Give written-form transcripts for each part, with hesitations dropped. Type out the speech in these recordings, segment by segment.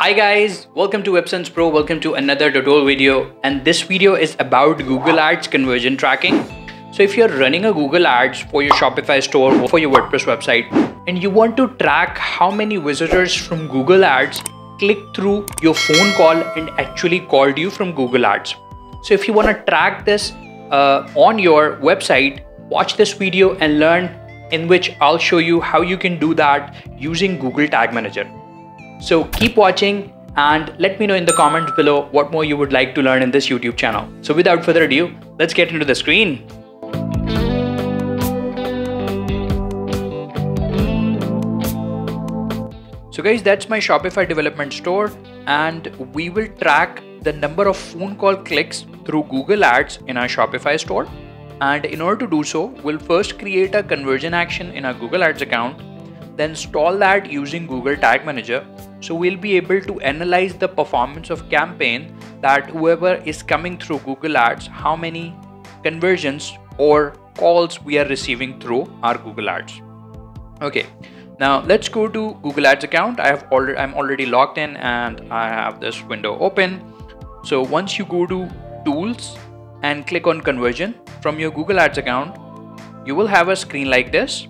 Hi guys, welcome to Websense Pro, welcome to another tutorial video, and this video is about Google Ads conversion tracking. So if you're running a Google Ads for your Shopify store or for your WordPress website and you want to track how many visitors from Google Ads clicked through your phone call and actually called you from Google Ads. So if you want to track this on your website, watch this video and learn, in which I'll show you how you can do that using Google Tag Manager. So keep watching and let me know in the comments below what more you would like to learn in this YouTube channel. So without further ado, let's get into the screen. So guys, that's my Shopify development store, and we will track the number of phone call clicks through Google Ads in our Shopify store. And in order to do so, we'll first create a conversion action in our Google Ads account, then install that using Google Tag Manager. So we'll be able to analyze the performance of campaign, that whoever is coming through Google Ads, how many conversions or calls we are receiving through our Google Ads. Okay, now let's go to Google Ads account. I'm already logged in and I have this window open. So once you go to tools and click on conversion from your Google Ads account, you will have a screen like this.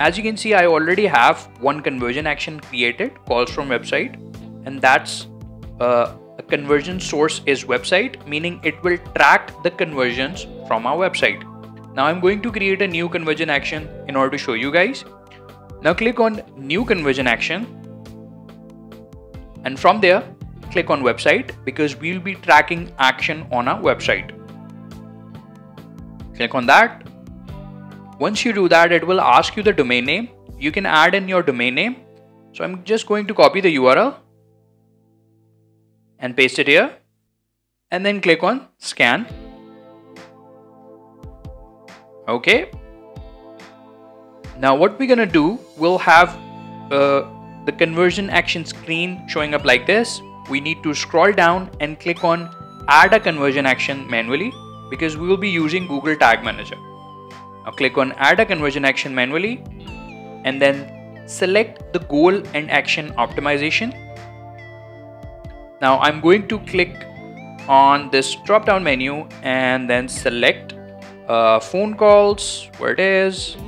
As you can see, I already have one conversion action created, calls from website, and that's a conversion source is website, meaning it will track the conversions from our website. Now I'm going to create a new conversion action in order to show you guys. Now click on new conversion action, and from there click on website, because we'll be tracking action on our website. Click on that. Once you do that, it will ask you the domain name. You can add in your domain name. So I'm just going to copy the URL and paste it here, and then click on scan. Okay. Now what we're gonna do, we'll have the conversion action screen showing up like this. We need to scroll down and click on add a conversion action manually, because we will be using Google Tag Manager. Now click on add a conversion action manually, and then select the goal and action optimization. Now I'm going to click on this drop down menu and then select phone calls, where it is.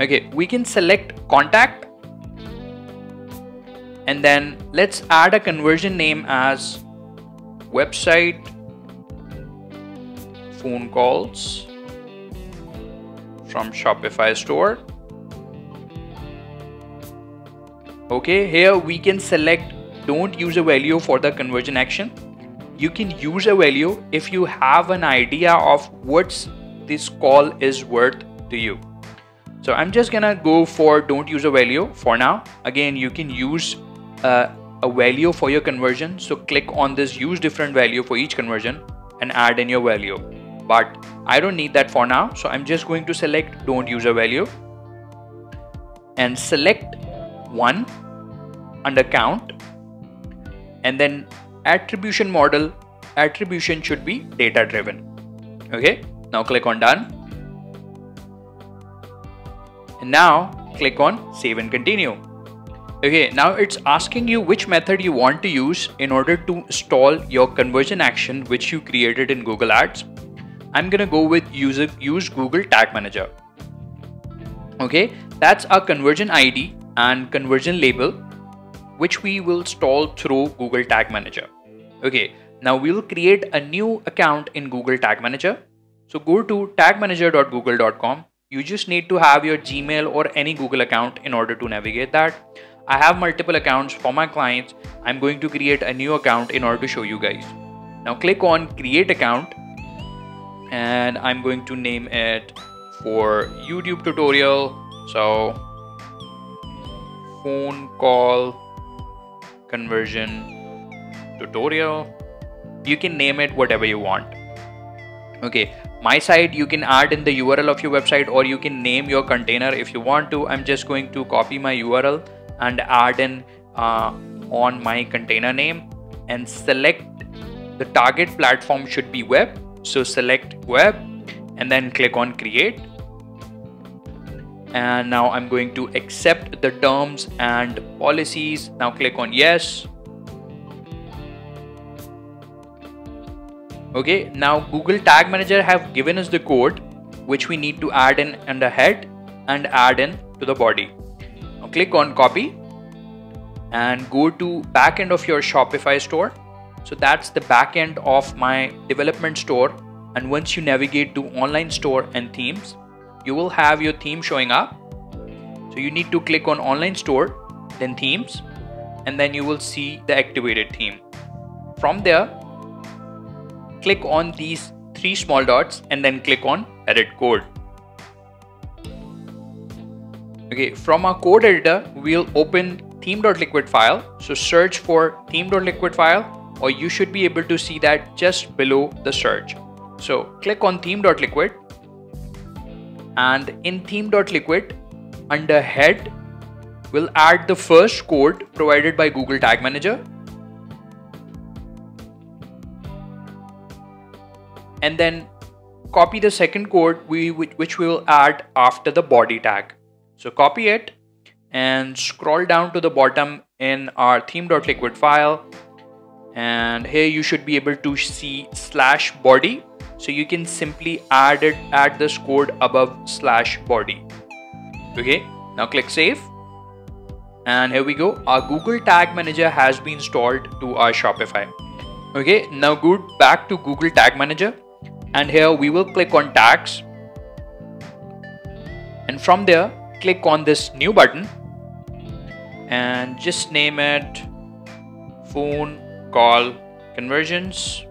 Okay, we can select contact, and then let's add a conversion name as website phone calls from Shopify store. Okay, here we can select don't use a value for the conversion action. You can use a value if you have an idea of what this call is worth to you. So I'm just gonna go for don't use a value for now. Again, you can use a value for your conversion. So click on this use different value for each conversion and add in your value. But I don't need that for now, so I'm just going to select don't use a value and select one under count, and then attribution model. Attribution should be data driven. Okay, now click on done, and now click on save and continue. Okay, now it's asking you which method you want to use in order to install your conversion action which you created in Google Ads. I'm gonna go with use Google Tag Manager. Okay, that's our conversion ID and conversion label, which we will install through Google Tag Manager. Okay, now we will create a new account in Google Tag Manager. So go to tagmanager.google.com. You just need to have your Gmail or any Google account in order to navigate that. I have multiple accounts for my clients. I'm going to create a new account in order to show you guys. Now click on create account, and I'm going to name it for YouTube tutorial. So phone call conversion tutorial. You can name it whatever you want. Okay, my site, you can add in the URL of your website, or you can name your container if you want to. I'm just going to copy my URL and add in on my container name, and select the target platform should be web. So select web and then click on create. And now I'm going to accept the terms and policies. Now click on yes. Okay, now Google Tag Manager have given us the code which we need to add in under head and add in to the body. Now click on copy and go to back end of your Shopify store. So that's the back end of my development store. And once you navigate to online store and themes, you will have your theme showing up. So you need to click on online store, then themes, and then you will see the activated theme. From there, click on these three small dots and then click on edit code. Okay, from our code editor, we'll open theme.liquid file. So search for theme.liquid file, or you should be able to see that just below the search. So click on theme.liquid, and in theme.liquid under head, we'll add the first code provided by Google Tag Manager. And then copy the second code which we will add after the body tag. So copy it and scroll down to the bottom in our theme.liquid file. And here you should be able to see /body. So you can simply add this code above /body. Okay, now click save. And here we go. Our Google Tag Manager has been installed to our Shopify. Okay, now go back to Google Tag Manager. And here we will click on tags. And from there, click on this new button and just name it phone call conversions.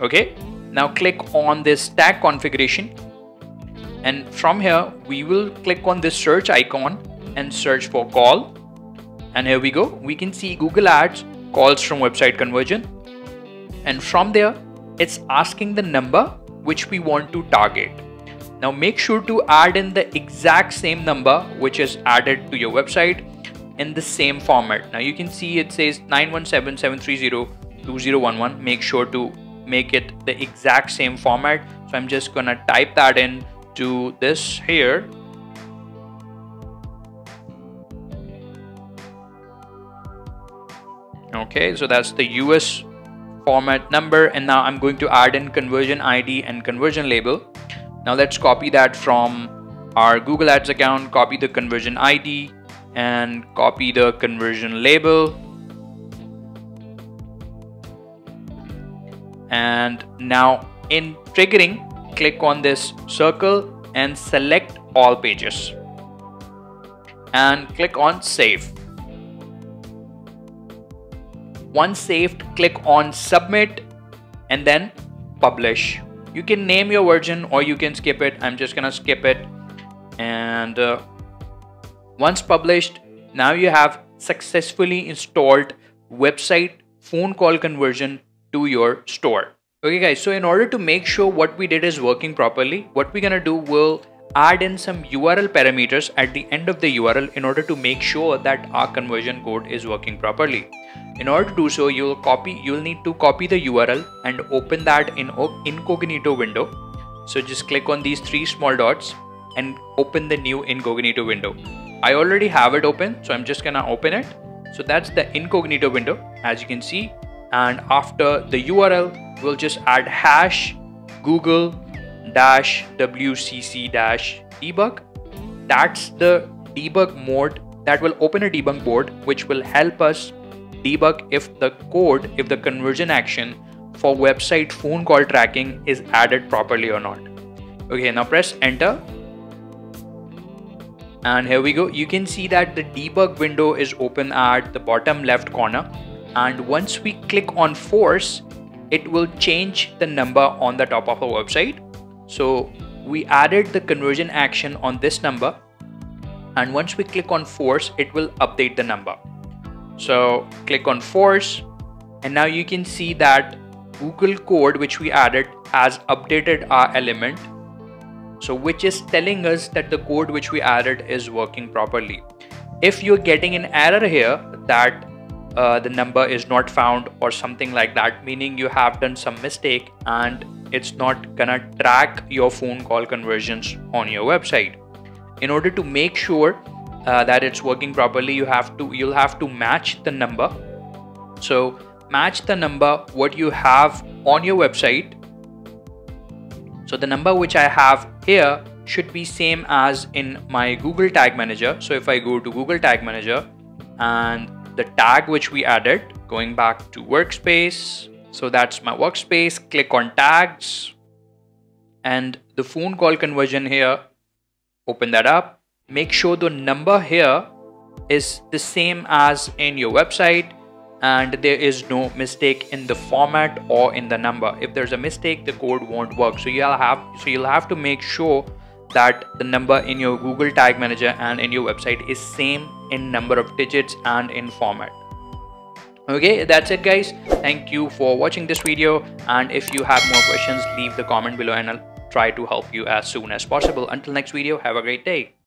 Okay, now click on this tag configuration. And from here, we will click on this search icon and search for call. And here we go. We can see Google Ads calls from website conversion. And from there, it's asking the number which we want to target. Now make sure to add in the exact same number which is added to your website in the same format. Now you can see it says 917-730-2011. Make sure to make it the exact same format. So I'm just gonna type that in to this here. Okay, so that's the US format number, and now I'm going to add in conversion ID and conversion label. Now let's copy that from our Google Ads account, copy the conversion ID and copy the conversion label. And now in triggering, click on this circle and select all pages and click on save. Once saved, click on submit and then publish. You can name your version or you can skip it. I'm just gonna skip it. And once published, now you have successfully installed website phone call conversion to your store. Okay guys, so in order to make sure what we did is working properly, what we're gonna do, we'll add in some URL parameters at the end of the URL in order to make sure that our conversion code is working properly. In order to do so, you'll need to copy the URL and open that in incognito window. So just click on these three small dots and open the new incognito window. I already have it open, so I'm just gonna open it. So that's the incognito window, as you can see. And after the URL, we'll just add #google-wcc-debug. That's the debug mode that will open a debug board which will help us debug if the conversion action for website phone call tracking is added properly or not. Okay, now press enter. And here we go. You can see that the debug window is open at the bottom left corner. And once we click on force, it will change the number on the top of our website. So we added the conversion action on this number, and once we click on force, it will update the number. So click on force, and now you can see that Google code which we added has updated our element. So which is telling us that the code which we added is working properly. If you're getting an error here that the number is not found or something like that, meaning you have done some mistake and it's not gonna track your phone call conversions on your website. In order to make sure that it's working properly, you'll have to match the number. So match the number what you have on your website So the number which I have here should be same as in my Google Tag Manager. So if I go to Google Tag Manager and the tag which we added, going back to workspace. So that's my workspace, click on tags and the phone call conversion here, open that up. Make sure the number here is the same as in your website and there is no mistake in the format or in the number. If there's a mistake, the code won't work. So you'll have to make sure that the number in your Google Tag Manager and in your website is same in number of digits and in format. Okay, that's it guys. Thank you for watching this video, and if you have more questions, leave the comment below and I'll try to help you as soon as possible. Until next video, have a great day.